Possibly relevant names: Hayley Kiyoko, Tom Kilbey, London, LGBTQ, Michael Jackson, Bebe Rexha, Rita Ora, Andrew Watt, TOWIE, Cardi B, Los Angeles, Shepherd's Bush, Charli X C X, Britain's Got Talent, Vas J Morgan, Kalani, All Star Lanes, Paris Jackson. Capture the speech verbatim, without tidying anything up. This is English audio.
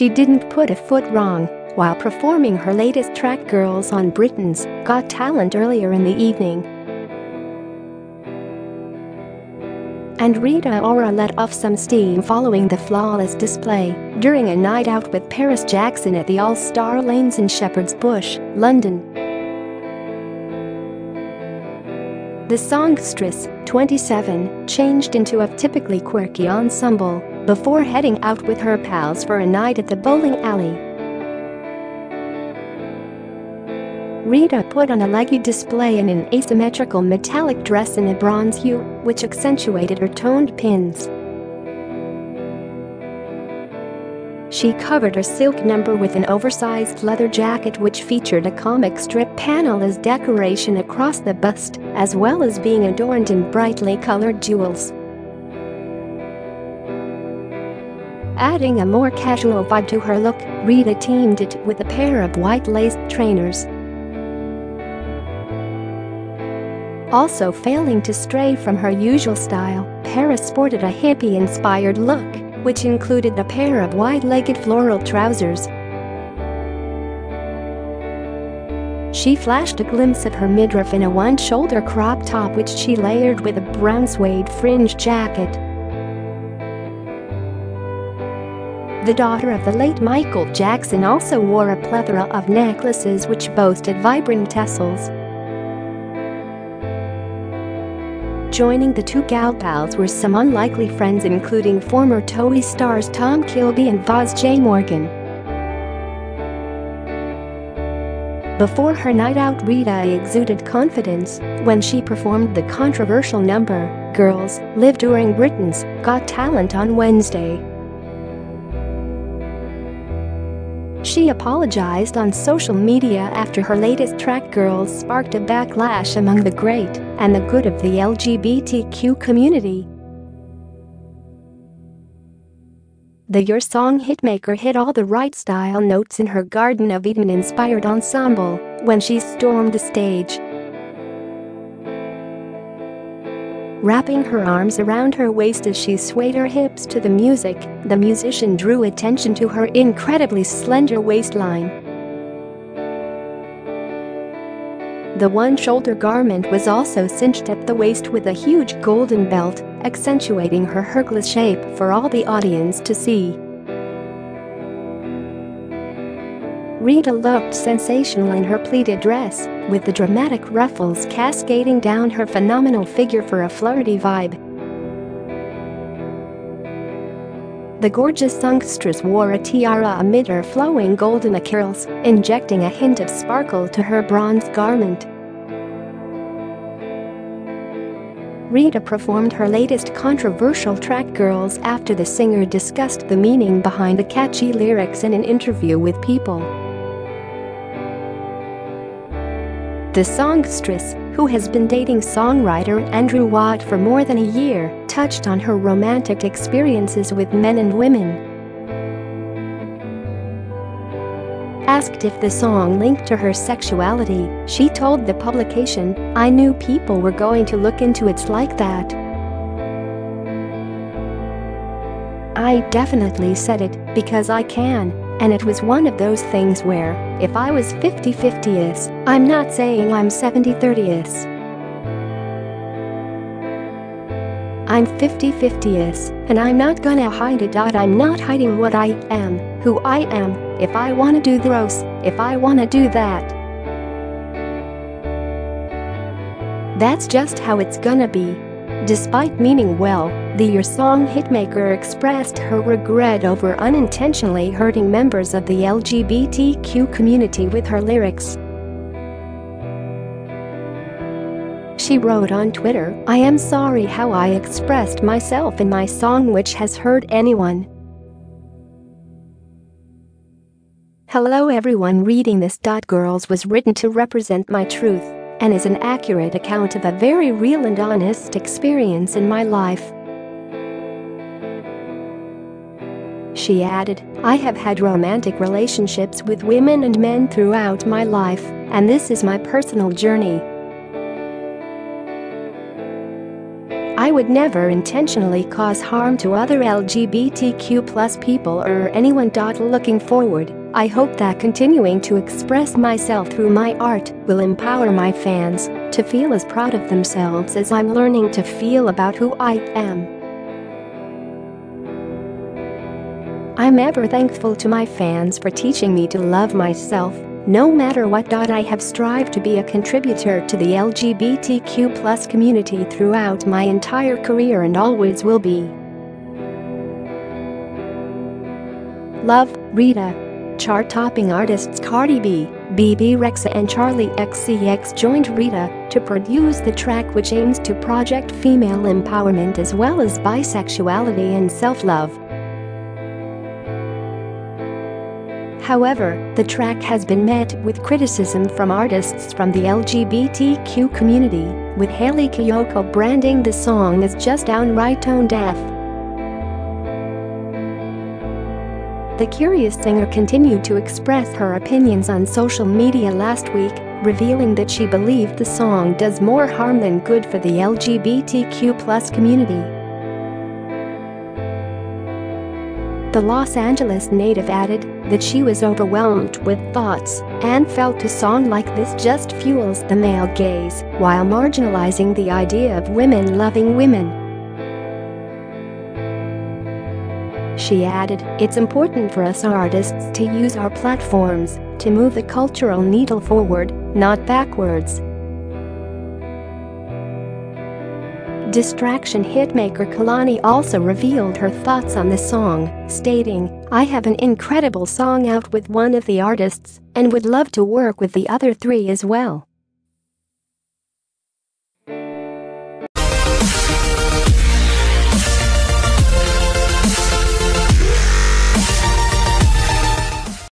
She didn't put a foot wrong while performing her latest track Girls on Britain's Got Talent earlier in the evening. And Rita Ora let off some steam following the flawless display during a night out with Paris Jackson at the All Star Lanes in Shepherd's Bush, London. The songstress, twenty-seven, changed into a typically quirky ensemble before heading out with her pals for a night at the bowling alley. Rita put on a leggy display in an asymmetrical metallic dress in a bronze hue, which accentuated her toned pins. She covered her silk number with an oversized leather jacket which featured a comic strip panel as decoration across the bust, as well as being adorned in brightly colored jewels. Adding a more casual vibe to her look, Rita teamed it with a pair of white-laced trainers. Also failing to stray from her usual style, Paris sported a hippie-inspired look, which included a pair of wide-legged floral trousers. She flashed a glimpse of her midriff in a one-shoulder crop top which she layered with a brown suede fringe jacket. The daughter of the late Michael Jackson also wore a plethora of necklaces which boasted vibrant tassels. Joining the two gal pals were some unlikely friends including former TOWIE stars Tom Kilbey and Vas J Morgan. Before her night out, Rita exuded confidence when she performed the controversial number, Girls, Live during Britain's Got Talent on Wednesday. She apologized on social media after her latest track Girls sparked a backlash among the great and the good of the L G B T Q community. The Your Song hitmaker hit all the right style notes in her Garden of Eden-inspired ensemble when she stormed the stage, wrapping her arms around her waist as she swayed her hips to the music. The musician drew attention to her incredibly slender waistline. The one-shoulder garment was also cinched at the waist with a huge golden belt, accentuating her Hercules shape for all the audience to see. Rita looked sensational in her pleated dress, with the dramatic ruffles cascading down her phenomenal figure for a flirty vibe. The gorgeous songstress wore a tiara amid her flowing golden curls, injecting a hint of sparkle to her bronze garment. Rita performed her latest controversial track Girls after the singer discussed the meaning behind the catchy lyrics in an interview with People. The songstress, who has been dating songwriter Andrew Watt for more than a year, touched on her romantic experiences with men and women. Asked if the song linked to her sexuality, she told the publication, "I knew people were going to look into it like that. I definitely said it because I can. And it was one of those things where, if I was fifty fifty-ish, I'm not saying I'm seventy thirty-ish. I'm fifty fifty-ish, and I'm not gonna hide it. I'm not hiding what I am, who I am. If I wanna do this, if I wanna do that, that's just how it's gonna be." Despite meaning well, the Your Song hitmaker expressed her regret over unintentionally hurting members of the L G B T Q community with her lyrics. She wrote on Twitter, "I am sorry how I expressed myself in my song which has hurt anyone. Hello everyone reading this. Girls was written to represent my truth and is an accurate account of a very real and honest experience in my life." She added, "I have had romantic relationships with women and men throughout my life, and this is my personal journey. I would never intentionally cause harm to other L G B T Q plus people or anyone. Looking forward, I hope that continuing to express myself through my art will empower my fans to feel as proud of themselves as I'm learning to feel about who I am. I'm ever thankful to my fans for teaching me to love myself, no matter what. I have strived to be a contributor to the L G B T Q plus community throughout my entire career and always will be. Love, Rita. Chart-topping artists Cardi B, Bebe Rexha and Charli X C X joined Rita to produce the track which aims to project female empowerment as well as bisexuality and self-love. However, the track has been met with criticism from artists from the L G B T Q community, with Hayley Kiyoko branding the song as just downright tone-deaf. The curious singer continued to express her opinions on social media last week, revealing that she believed the song does more harm than good for the L G B T Q plus community. The Los Angeles native added that she was overwhelmed with thoughts and felt a song like this just fuels the male gaze while marginalizing the idea of women loving women. She added, "It's important for us artists to use our platforms to move the cultural needle forward, not backwards." Distraction hitmaker Kalani also revealed her thoughts on the song, stating, "I have an incredible song out with one of the artists and would love to work with the other three as well.